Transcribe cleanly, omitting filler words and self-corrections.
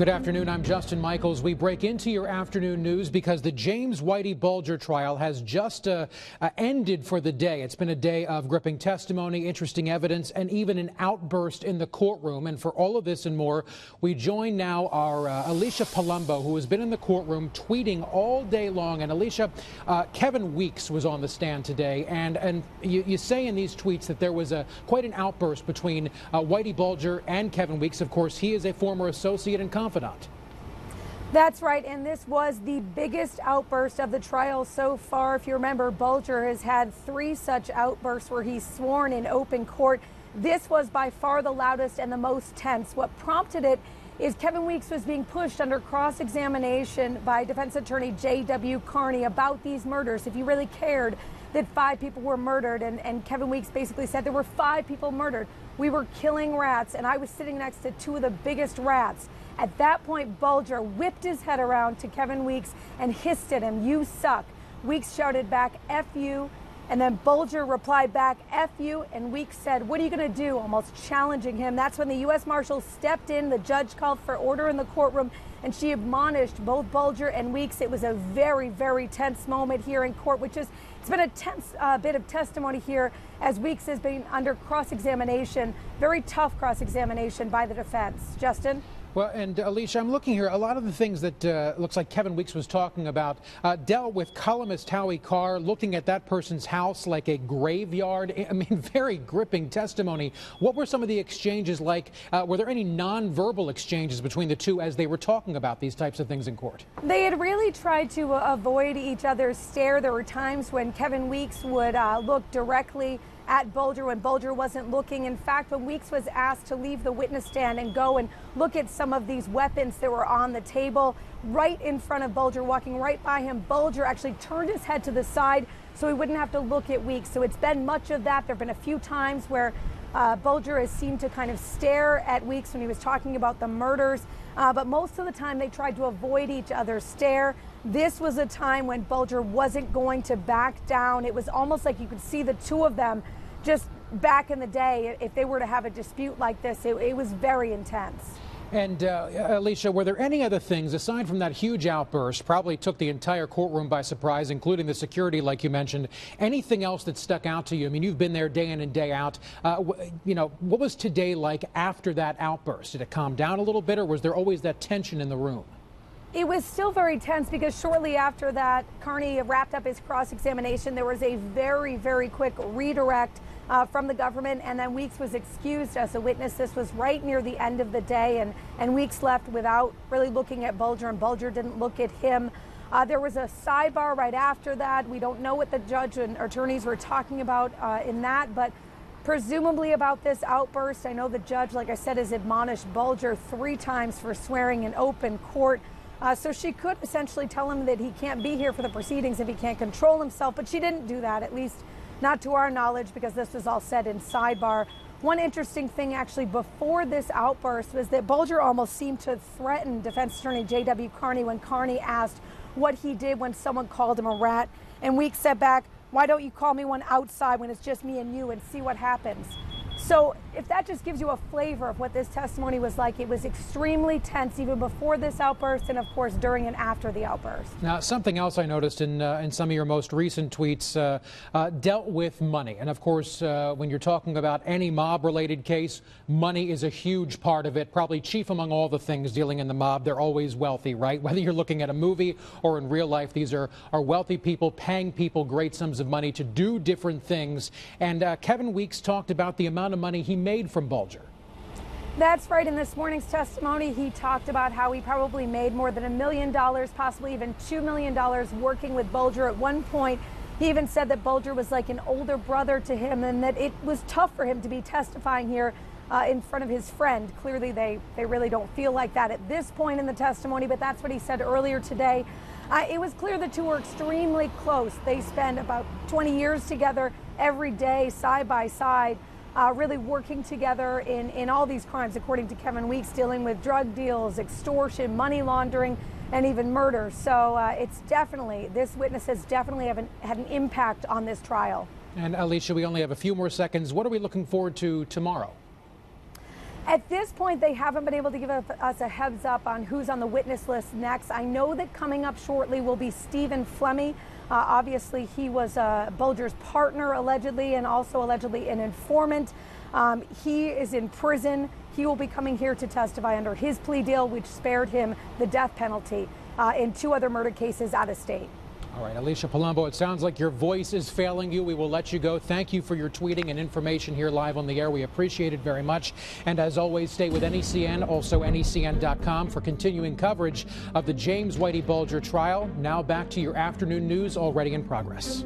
Good afternoon. I'm Justin Michaels. We break into your afternoon news because the James Whitey Bulger trial has just ended for the day. It's been a day of gripping testimony, interesting evidence, and even an outburst in the courtroom. And for all of this and more, we join now our Alisha Palumbo, who has been in the courtroom tweeting all day long. And Alisha, Kevin Weeks was on the stand today, and you say in these tweets that there was quite an outburst between Whitey Bulger and Kevin Weeks. Of course, he is a former associate and confidant. That's right, and this was the biggest outburst of the trial so far. If you remember, Bulger has had three such outbursts where he's sworn in open court. This was by far the loudest and the most tense. What prompted it is Kevin Weeks was being pushed under cross-examination by defense attorney J.W. Carney about these murders. If you really cared that five people were murdered, and Kevin Weeks basically said there were five people murdered. We were killing rats, and I was sitting next to two of the biggest rats. At that point, Bulger whipped his head around to Kevin Weeks and hissed at him, "You suck." Weeks shouted back, "F you." And then Bulger replied back, "F you." And Weeks said, "What are you going to do?" almost challenging him. That's when the U.S. Marshal stepped in. The judge called for order in the courtroom, and she admonished both Bulger and Weeks. It was a very, very tense moment here in court, which is, it's been a tense bit of testimony here as Weeks has been under cross-examination, very tough cross-examination by the defense. Justin? Well, and Alisha, I'm looking here. A lot of the things that looks like Kevin Weeks was talking about dealt with columnist Howie Carr looking at that person's house like a graveyard. I mean, very gripping testimony. What were some of the exchanges like? Were there any nonverbal exchanges between the two as they were talking about these types of things in court? They had really tried to avoid each other's stare. There were times when Kevin Weeks would look directly at Bulger when Bulger wasn't looking. In fact, when Weeks was asked to leave the witness stand and go and look at some of these weapons that were on the table right in front of Bulger, walking right by him, Bulger actually turned his head to the side so he wouldn't have to look at Weeks. So it's been much of that. There have been a few times where Bulger has seemed to kind of stare at Weeks when he was talking about the murders, but most of the time they tried to avoid each other's stare. This was a time when Bulger wasn't going to back down. It was almost like you could see the two of them. Just back in the day, if they were to have a dispute like this, it was very intense. And Alisha, were there any other things aside from that huge outburst, probably took the entire courtroom by surprise, including the security, like you mentioned, anything else that stuck out to you? I mean, you've been there day in and day out. You know, what was today like after that outburst? Did it calm down a little bit, or was there always that tension in the room? It was still very tense because shortly after that, Carney wrapped up his cross-examination. There was a very, very quick redirect from the government, and then Weeks was excused as a witness. This was right near the end of the day, and Weeks left without really looking at Bulger, and Bulger didn't look at him. There was a sidebar right after that. We don't know what the judge and attorneys were talking about in that, but presumably about this outburst. I know the judge, like I said, has admonished Bulger three times for swearing in open court. So she could essentially tell him that he can't be here for the proceedings if he can't control himself, but she didn't do that, at least not to our knowledge, because this was all said in sidebar. One interesting thing actually before this outburst was that Bulger almost seemed to threaten defense attorney J.W. Carney when Carney asked what he did when someone called him a rat, and Weeks said back, "Why don't you call me one outside when it's just me and you and see what happens?" So if that just gives you a flavor of what this testimony was like, it was extremely tense even before this outburst and, of course, during and after the outburst. Now, something else I noticed in some of your most recent tweets dealt with money. And, of course, when you're talking about any mob-related case, money is a huge part of it, probably chief among all the things dealing in the mob. They're always wealthy, right? Whether you're looking at a movie or in real life, these are wealthy people paying people great sums of money to do different things. And Kevin Weeks talked about the amount of money he made from Bulger. That's right. In this morning's testimony, he talked about how he probably made more than $1 million, possibly even $2 million working with Bulger. At one point, he even said that Bulger was like an older brother to him and that it was tough for him to be testifying here in front of his friend. Clearly, they really don't feel like that at this point in the testimony, but that's what he said earlier today. It was clear the two were extremely close. They spend about 20 years together every day, side by side. Really working together in all these crimes, according to Kevin Weeks, dealing with drug deals, extortion, money laundering, and even murder. So it's definitely, this witness has definitely had an impact on this trial. And Alisha, we only have a few more seconds. What are we looking forward to tomorrow? At this point, they haven't been able to give us a heads up on who's on the witness list next. I know that coming up shortly will be Steven Flemmi. Obviously, he was Bulger's partner, allegedly, and also allegedly an informant. He is in prison. He will be coming here to testify under his plea deal, which spared him the death penalty in two other murder cases out of state. All right, Alisha Palumbo, it sounds like your voice is failing you. We will let you go. Thank you for your tweeting and information here live on the air. We appreciate it very much. And as always, stay with NECN, also NECN.com, for continuing coverage of the James Whitey Bulger trial. Now back to your afternoon news, already in progress.